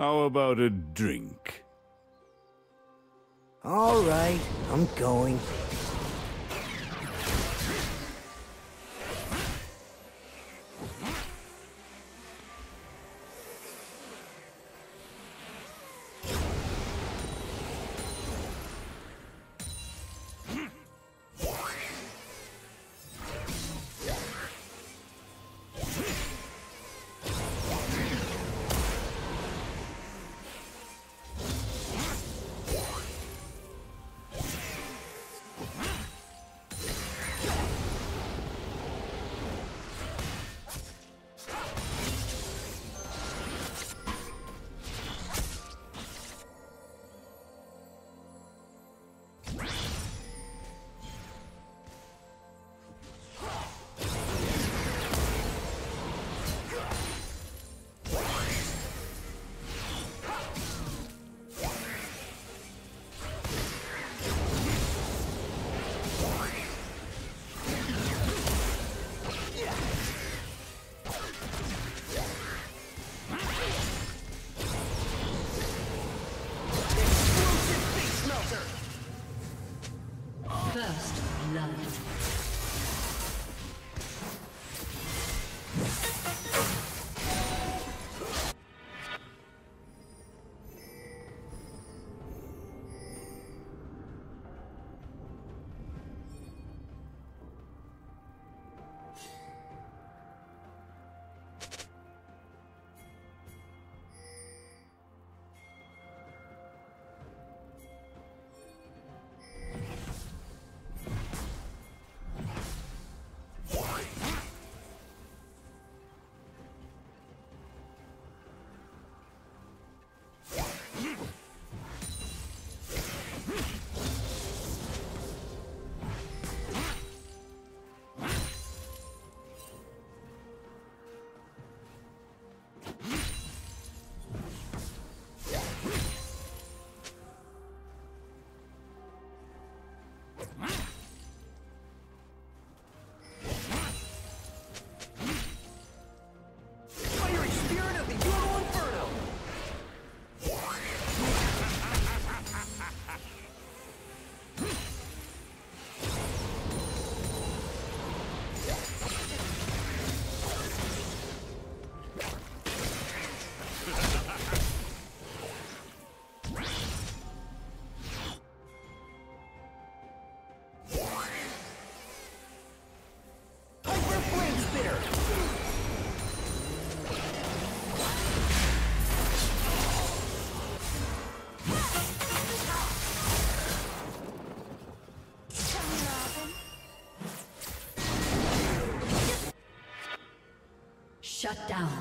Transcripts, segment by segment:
How about a drink? All right, I'm going. First love. Shut down.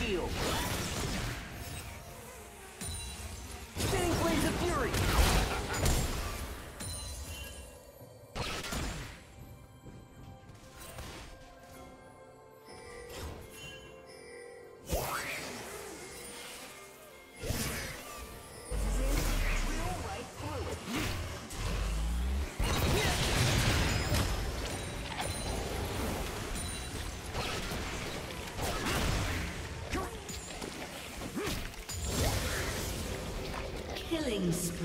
Shield. Killing spree.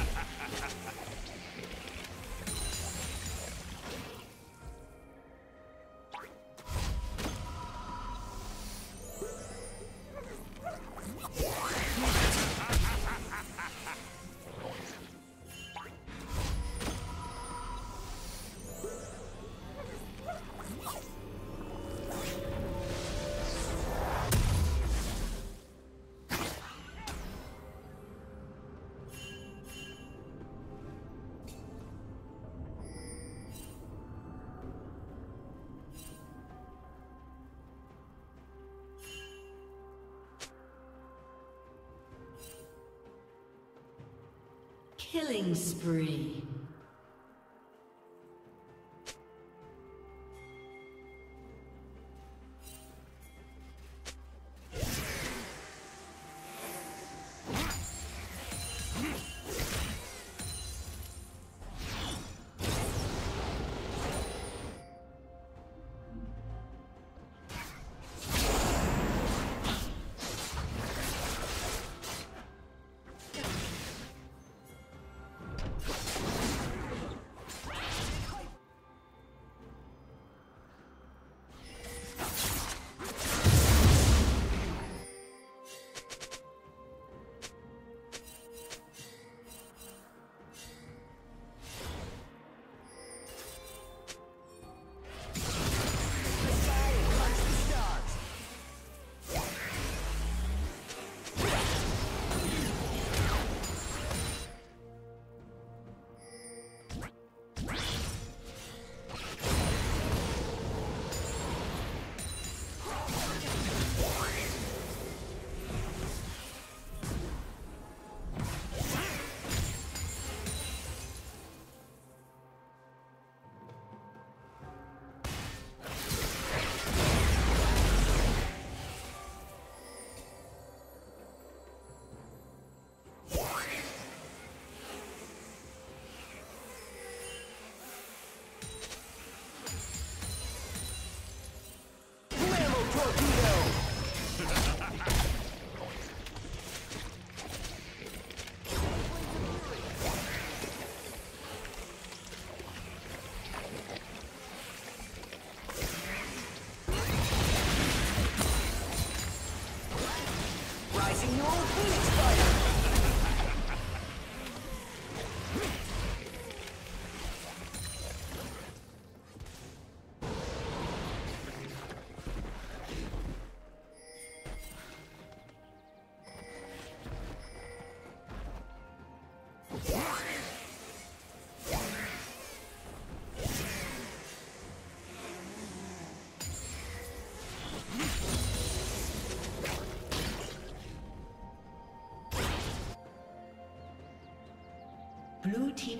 Killing spree. Blue team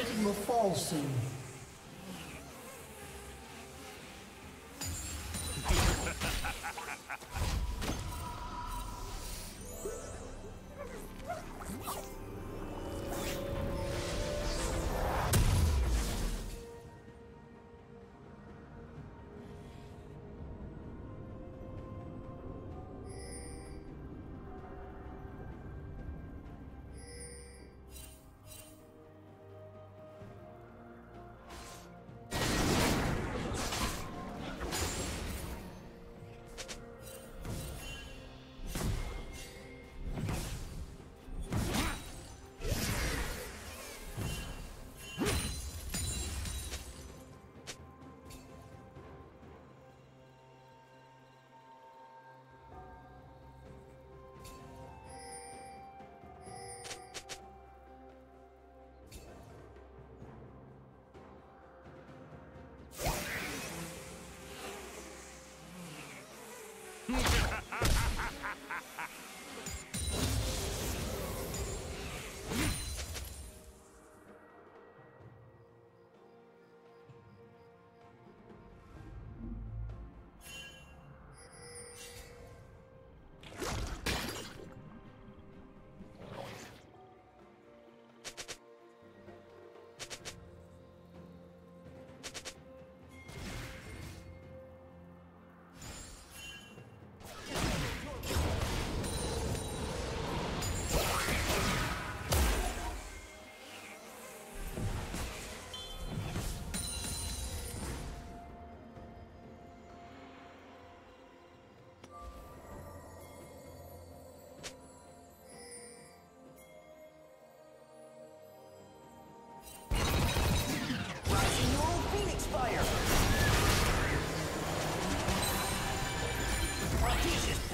rating will fall soon.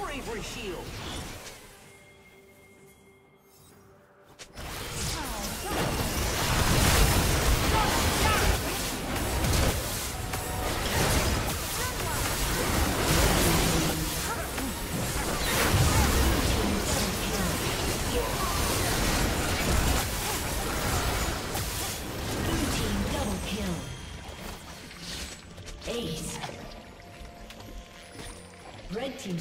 Bravery shield. Team's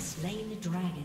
Slain the dragon.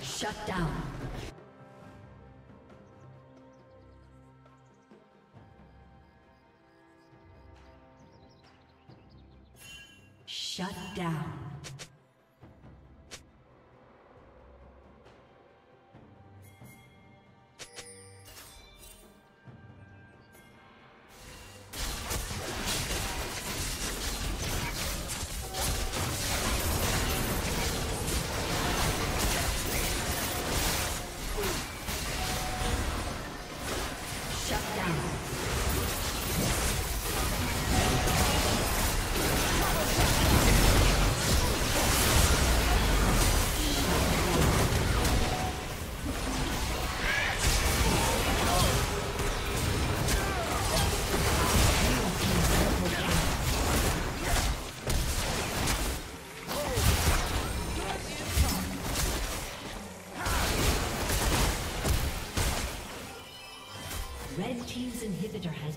Shut down. Shut down. Red team's inhibitor has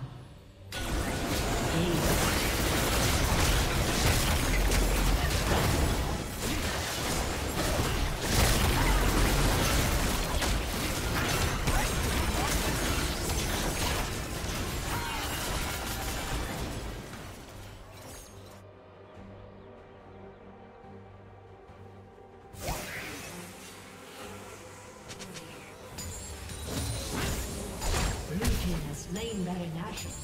Name that a national.